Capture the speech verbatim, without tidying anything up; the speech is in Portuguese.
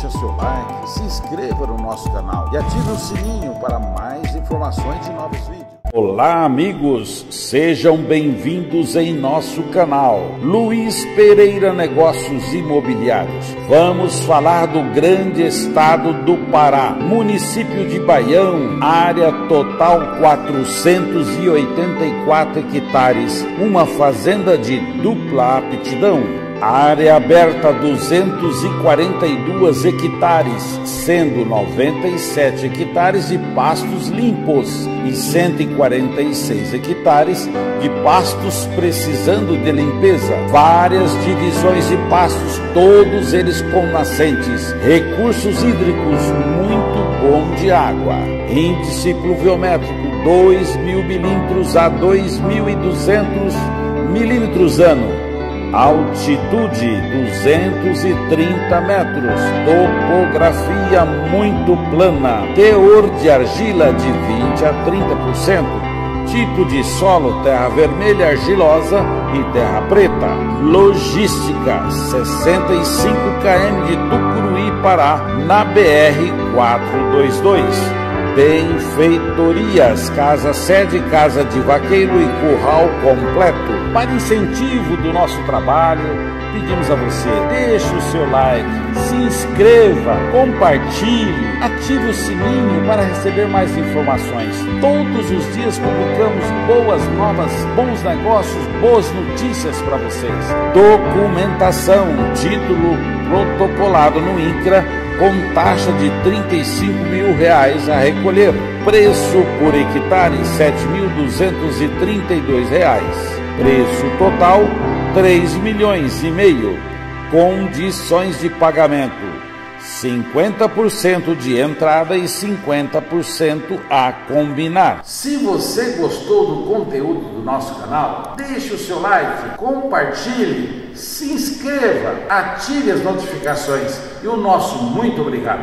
deixa seu like, se inscreva no nosso canal e ative o sininho para mais informações de novos vídeos. Olá amigos, sejam bem-vindos em nosso canal Luiz Pereira Negócios Imobiliários. Vamos falar do grande estado do Pará, município de Baião, área total quatrocentos e oitenta e quatro hectares, uma fazenda de dupla aptidão. Área aberta duzentos e quarenta e dois hectares, sendo noventa e sete hectares de pastos limpos e cento e quarenta e seis hectares de pastos precisando de limpeza. Várias divisões de pastos, todos eles com nascentes, recursos hídricos muito bom de água, índice pluviométrico dois mil milímetros a dois mil e duzentos milímetros ano. Altitude duzentos e trinta metros, topografia muito plana, teor de argila de vinte por cento a trinta por cento, tipo de solo terra vermelha argilosa e terra preta, logística sessenta e cinco quilômetros de Tucuruí, Pará, na B R quatrocentos e vinte e dois. Benfeitorias, casa-sede, casa de vaqueiro e curral completo. Para incentivo do nosso trabalho, pedimos a você, deixe o seu like, se inscreva, compartilhe, ative o sininho para receber mais informações. Todos os dias publicamos boas novas, bons negócios, boas notícias para vocês. Documentação, título protocolado no INCRA, com taxa de trinta e cinco mil reais a recolher. Preço por hectare sete mil duzentos e trinta e dois reais. Preço total três milhões e meio. Condições de pagamento: cinquenta por cento de entrada e cinquenta por cento a combinar. Se você gostou do conteúdo do nosso canal, deixe o seu like, compartilhe, se inscreva, ative as notificações e o nosso muito obrigado.